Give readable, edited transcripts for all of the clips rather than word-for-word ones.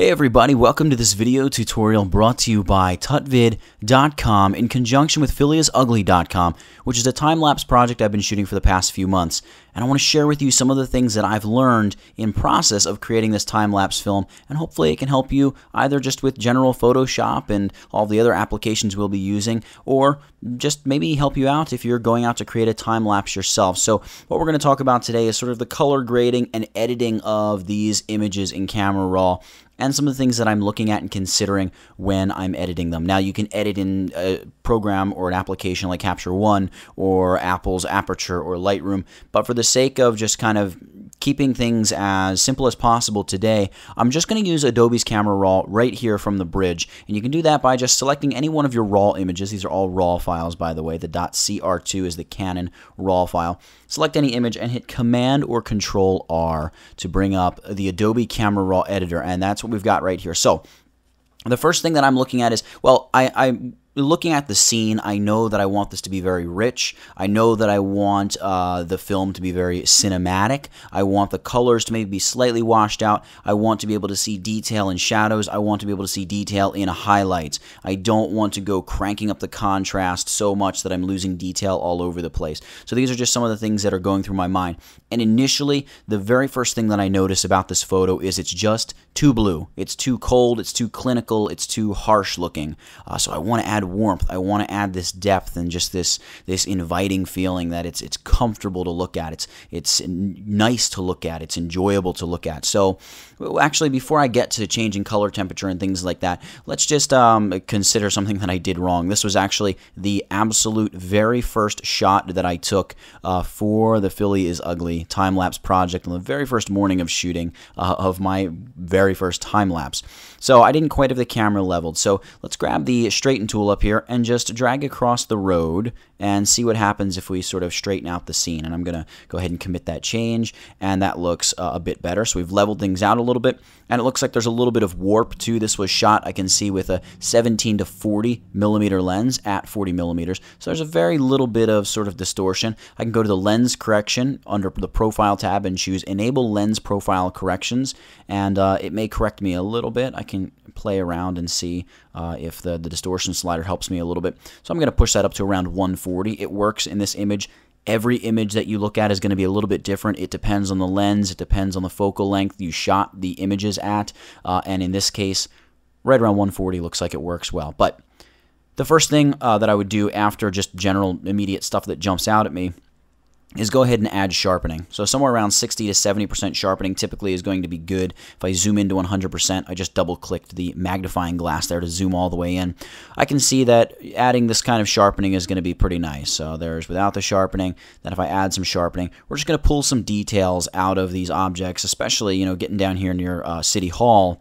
Hey everybody, welcome to this video tutorial brought to you by tutvid.com in conjunction with PhillyIsUgly.com, which is a time-lapse project I've been shooting for the past few months. And I want to share with you some of the things that I've learned in process of creating this time-lapse film, and hopefully it can help you either just with general Photoshop and all the other applications we'll be using, or just maybe help you out if you're going out to create a time-lapse yourself. So what we're going to talk about today is sort of the color grading and editing of these images in Camera RAW, and some of the things that I'm looking at and considering when I'm editing them. Now, you can edit in a program or an application like Capture One or Apple's Aperture or Lightroom, but for the sake of just kind of keeping things as simple as possible today, I'm just going to use Adobe's Camera RAW right here from the bridge. And you can do that by just selecting any one of your RAW images. These are all RAW files, by the way. The .cr2 is the Canon RAW file. Select any image and hit Command or Control R to bring up the Adobe Camera RAW editor, and that's what we've got right here. So the first thing that I'm looking at is, well, I'm looking at the scene. I know that I want this to be very rich. I know that I want the film to be very cinematic. I want the colors to maybe be slightly washed out. I want to be able to see detail in shadows. I want to be able to see detail in highlights. I don't want to go cranking up the contrast so much that I'm losing detail all over the place. So these are just some of the things that are going through my mind. And initially, the very first thing that I notice about this photo is it's just too blue. It's too cold. It's too clinical. It's too harsh looking. So I want to add warmth. I want to add this depth and just this inviting feeling that it's comfortable to look at. It's nice to look at. It's enjoyable to look at. So actually, before I get to changing color temperature and things like that, let's just consider something that I did wrong. This was actually the absolute very first shot that I took for the Philly Is Ugly time-lapse project on the very first morning of shooting of my very first time-lapse. So I didn't quite have the camera leveled. So let's grab the straighten tool up here and just drag across the road and see what happens if we sort of straighten out the scene. And I'm going to go ahead and commit that change, and that looks a bit better. So we've leveled things out a little bit, and it looks like there's a little bit of warp too. This was shot, I can see, with a 17 to 40 millimeter lens at 40 millimeters. So there's a very little bit of sort of distortion. I can go to the lens correction under the profile tab and choose enable lens profile corrections, and it may correct me a little bit. I can play around and see if the distortion slider helps me a little bit. So I'm going to push that up to around 140. It works in this image. Every image that you look at is going to be a little bit different. It depends on the lens. It depends on the focal length you shot the images at. And in this case, right around 140 looks like it works well. But the first thing that I would do after just general immediate stuff that jumps out at me is go ahead and add sharpening. So somewhere around 60 to 70% sharpening typically is going to be good. If I zoom into 100%, I just double-clicked the magnifying glass there to zoom all the way in. I can see that adding this kind of sharpening is going to be pretty nice. So there's without the sharpening. Then if I add some sharpening, we're just going to pull some details out of these objects, especially, you know, getting down here near City Hall,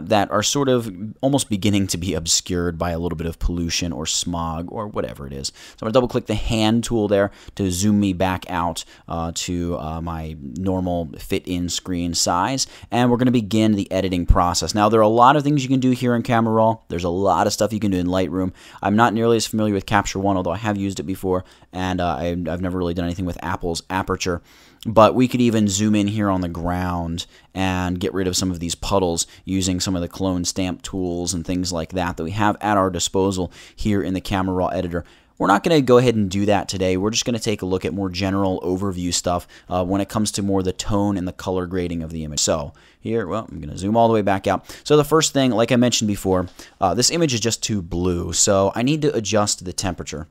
that are sort of almost beginning to be obscured by a little bit of pollution or smog or whatever it is. So I'm going to double-click the hand tool there to zoom me back out to my normal fit-in screen size, and we're going to begin the editing process. Now, there are a lot of things you can do here in Camera Raw. There's a lot of stuff you can do in Lightroom. I'm not nearly as familiar with Capture One, although I have used it before, and I've never really done anything with Apple's Aperture. But we could even zoom in here on the ground and get rid of some of these puddles using some of the clone stamp tools and things like that that we have at our disposal here in the Camera Raw editor. We're not going to go ahead and do that today. We're just going to take a look at more general overview stuff when it comes to more the tone and the color grading of the image. So here, well, I'm going to zoom all the way back out. So the first thing, like I mentioned before, this image is just too blue. So I need to adjust the temperature.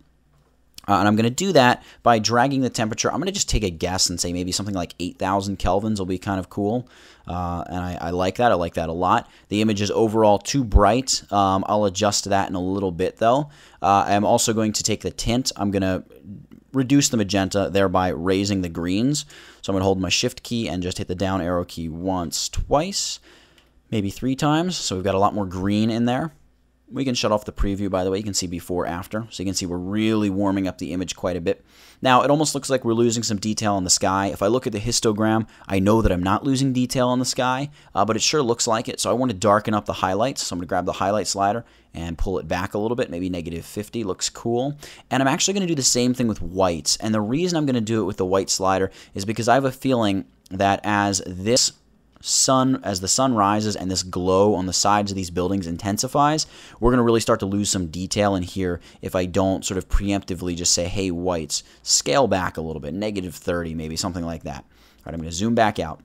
And I'm going to do that by dragging the temperature. I'm going to just take a guess and say maybe something like 8,000 kelvins will be kind of cool. And I like that. I like that a lot. The image is overall too bright. I'll adjust that in a little bit, though. I'm also going to take the tint. I'm going to reduce the magenta, thereby raising the greens. So I'm going to hold my Shift key and just hit the down arrow key once, twice, maybe three times. So we've got a lot more green in there. We can shut off the preview, by the way. You can see before, after. So you can see we're really warming up the image quite a bit. Now, it almost looks like we're losing some detail in the sky. If I look at the histogram, I know that I'm not losing detail in the sky, but it sure looks like it. So I want to darken up the highlights. So I'm going to grab the highlight slider and pull it back a little bit. Maybe negative 50 looks cool. And I'm actually going to do the same thing with whites. And the reason I'm going to do it with the white slider is because I have a feeling that as this sun, as the sun rises and this glow on the sides of these buildings intensifies, we're going to really start to lose some detail in here if I don't sort of preemptively just say, hey, whites, scale back a little bit, negative 30 maybe, something like that. All right, I'm going to zoom back out.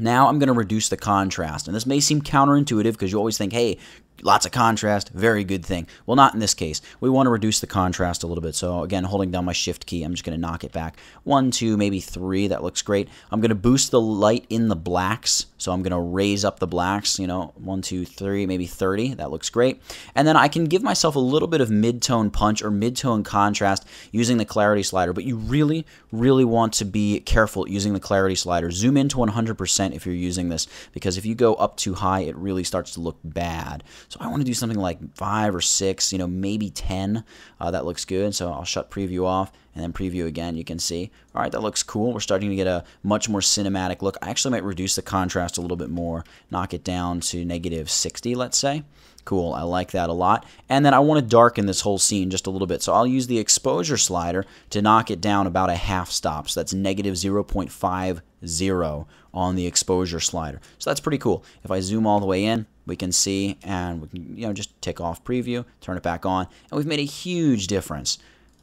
Now I'm going to reduce the contrast, and this may seem counterintuitive because you always think, hey, lots of contrast, very good thing. Well, not in this case. We want to reduce the contrast a little bit. So again, holding down my shift key, I'm just going to knock it back. 1, 2, maybe 3. That looks great. I'm going to boost the light in the blacks. So I'm going to raise up the blacks, 1, 2, 3, maybe 30. That looks great. And then I can give myself a little bit of mid-tone punch or mid-tone contrast using the clarity slider. But you really, really want to be careful using the clarity slider. Zoom in to 100% if you're using this, because if you go up too high, it really starts to look bad. So I want to do something like 5 or 6, maybe 10. That looks good. So I'll shut preview off and then preview again. You can see, all right, that looks cool. We're starting to get a much more cinematic look. I actually might reduce the contrast a little bit more, knock it down to negative 60, let's say. Cool, I like that a lot. And then I want to darken this whole scene just a little bit. So I'll use the exposure slider to knock it down about a half stop. So that's negative 0.50 on the exposure slider. So that's pretty cool. If I zoom all the way in, we can see, and we can, just tick off preview, turn it back on, and we've made a huge difference.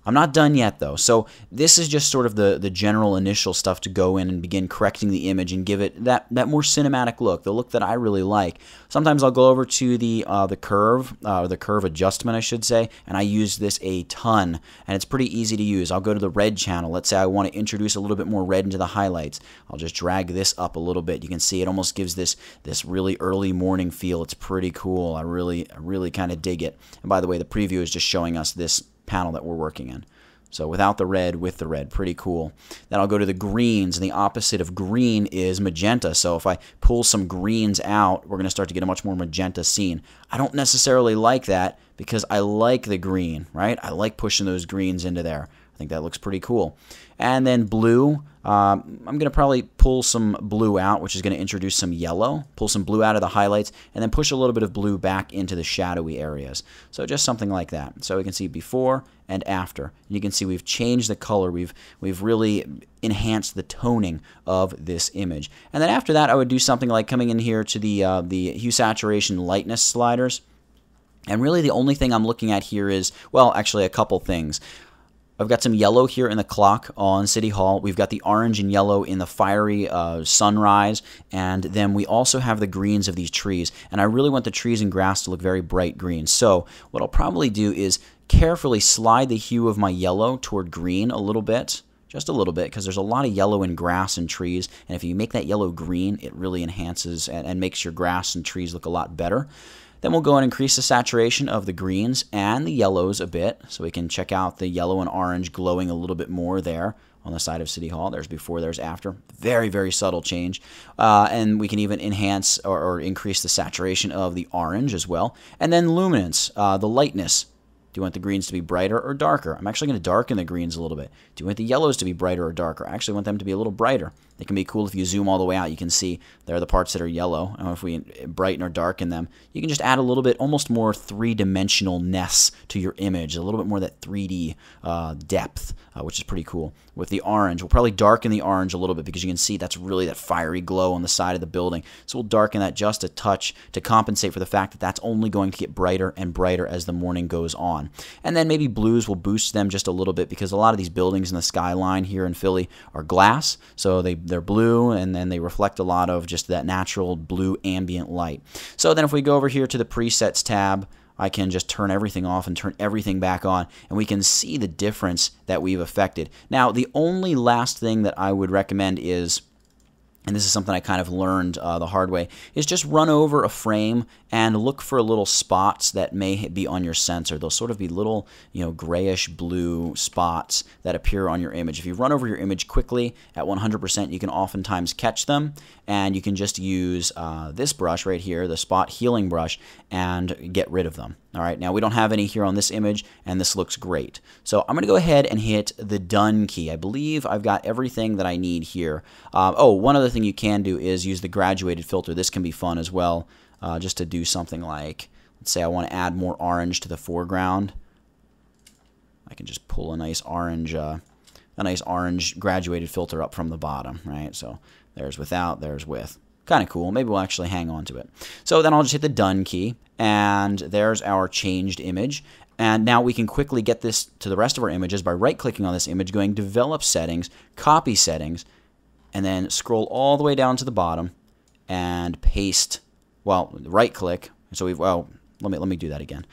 I'm not done yet, though. So this is just sort of the general initial stuff to go in and begin correcting the image and give it that more cinematic look, the look that I really like. Sometimes I'll go over to the curve adjustment, I should say, and I use this a ton, and it's pretty easy to use. I'll go to the red channel. Let's say I want to introduce a little bit more red into the highlights. I'll just drag this up a little bit. You can see it almost gives this really early morning feel. It's pretty cool. I really kind of dig it. And by the way, the preview is just showing us this panel that we're working in. So without the red, with the red, pretty cool. Then I'll go to the greens, and the opposite of green is magenta. So if I pull some greens out, we're going to start to get a much more magenta scene. I don't necessarily like that because I like the green, right? I like pushing those greens into there. I think that looks pretty cool. And then blue, I'm going to probably pull some blue out, which is going to introduce some yellow, pull some blue out of the highlights, and then push a little bit of blue back into the shadowy areas. So just something like that. So we can see before and after. And you can see we've changed the color. We've really enhanced the toning of this image. And then after that, I would do something like coming in here to the hue, saturation, lightness sliders. And really the only thing I'm looking at here is, well, actually a couple things. I've got some yellow here in the clock on City Hall. We've got the orange and yellow in the fiery sunrise. And then we also have the greens of these trees. And I really want the trees and grass to look very bright green. So what I'll probably do is carefully slide the hue of my yellow toward green a little bit. Just a little bit, because there's a lot of yellow in grass and trees, and if you make that yellow green, it really enhances and makes your grass and trees look a lot better. Then we'll go and increase the saturation of the greens and the yellows a bit, so we can check out the yellow and orange glowing a little bit more there on the side of City Hall. There's before, there's after. Very, very subtle change. And we can even enhance or increase the saturation of the orange as well. And then luminance, the lightness. Do you want the greens to be brighter or darker? I'm actually going to darken the greens a little bit. Do you want the yellows to be brighter or darker? I actually want them to be a little brighter. They can be cool if you zoom all the way out. You can see there are the parts that are yellow. And if we brighten or darken them, you can just add a little bit, almost more three-dimensionalness to your image, a little bit more that 3D depth, which is pretty cool. With the orange, we'll probably darken the orange a little bit because you can see that's really that fiery glow on the side of the building. So we'll darken that just a touch to compensate for the fact that that's only going to get brighter and brighter as the morning goes on. And then maybe blues will boost them just a little bit because a lot of these buildings in the skyline here in Philly are glass, so they're blue, and then they reflect a lot of just that natural blue ambient light. So then if we go over here to the presets tab, I can just turn everything off and turn everything back on, and we can see the difference that we've affected. Now, the only last thing that I would recommend is, and this is something I kind of learned the hard way, is just run over a frame and look for little spots that may be on your sensor. They'll sort of be little, grayish blue spots that appear on your image. If you run over your image quickly at 100%, you can oftentimes catch them, and you can just use this brush right here, the spot healing brush, and get rid of them. All right, now we don't have any here on this image, and this looks great. So I'm going to go ahead and hit the Done key. I believe I've got everything that I need here. Oh, one other thing you can do is use the graduated filter. This can be fun as well, just to do something like, let's say I want to add more orange to the foreground. I can just pull a nice orange graduated filter up from the bottom, right? So there's without, there's with. Kind of cool. Maybe we'll actually hang on to it. So then I'll just hit the done key, and there's our changed image. And now we can quickly get this to the rest of our images by right-clicking on this image, going Develop Settings, Copy Settings, and then scroll all the way down to the bottom and paste. Well, right-click. So we've, well, let me do that again.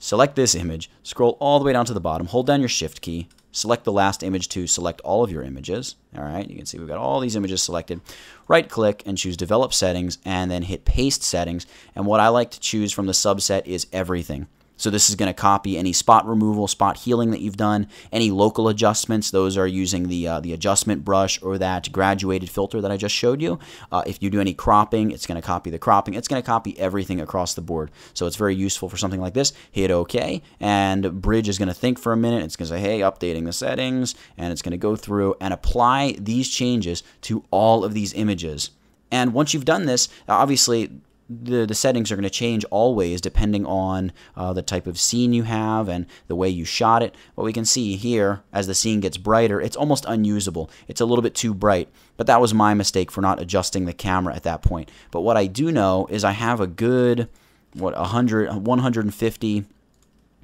Select this image, scroll all the way down to the bottom, hold down your Shift key, select the last image to select all of your images. All right, you can see we've got all these images selected. Right-click and choose Develop Settings, and then hit Paste Settings. And what I like to choose from the subset is everything. So this is going to copy any spot removal, spot healing that you've done, any local adjustments. Those are using the adjustment brush or that graduated filter that I just showed you. If you do any cropping, it's going to copy the cropping. It's going to copy everything across the board. So it's very useful for something like this. Hit OK, and Bridge is going to think for a minute. It's going to say, hey, updating the settings, and it's going to go through and apply these changes to all of these images. And once you've done this, obviously, the settings are going to change always depending on the type of scene you have and the way you shot it. What we can see here, as the scene gets brighter, it's almost unusable. It's a little bit too bright, but that was my mistake for not adjusting the camera at that point. But what I do know is I have a good, what, 100, 150,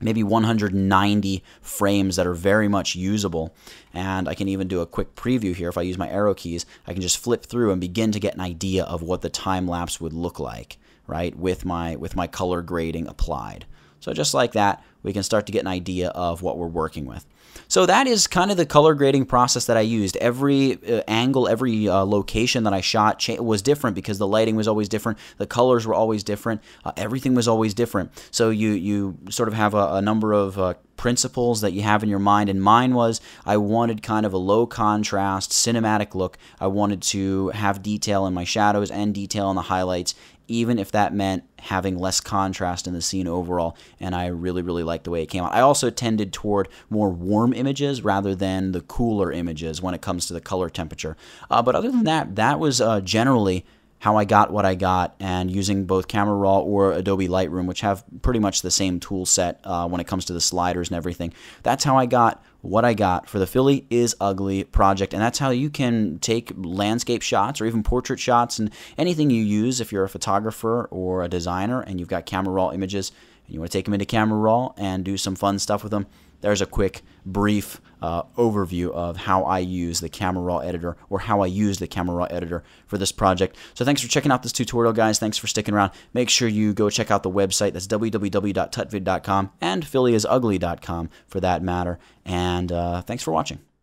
maybe 190 frames that are very much usable. And I can even do a quick preview here. If I use my arrow keys, I can just flip through and begin to get an idea of what the time lapse would look like, right, with my color grading applied. So just like that, we can start to get an idea of what we're working with. So that is kind of the color grading process that I used. Every angle, every location that I shot was different because the lighting was always different, the colors were always different, everything was always different. So you sort of have a number of principles that you have in your mind, and mine was I wanted kind of a low contrast cinematic look. I wanted to have detail in my shadows and detail in the highlights, even if that meant having less contrast in the scene overall, and I really, really liked the way it came out. I also tended toward more warm images rather than the cooler images when it comes to the color temperature. But other than that, that was generally how I got what I got, and using both Camera Raw or Adobe Lightroom, which have pretty much the same tool set when it comes to the sliders and everything. That's how I got what I got for the Philly Is Ugly project, and that's how you can take landscape shots or even portrait shots and anything you use if you're a photographer or a designer and you've got Camera Raw images and you want to take them into Camera Raw and do some fun stuff with them. There's a quick, brief overview of how I use the Camera Raw editor, or how I use the Camera Raw editor for this project. So thanks for checking out this tutorial, guys. Thanks for sticking around. Make sure you go check out the website. That's www.tutvid.com and PhillyIsUgly.com for that matter. And thanks for watching.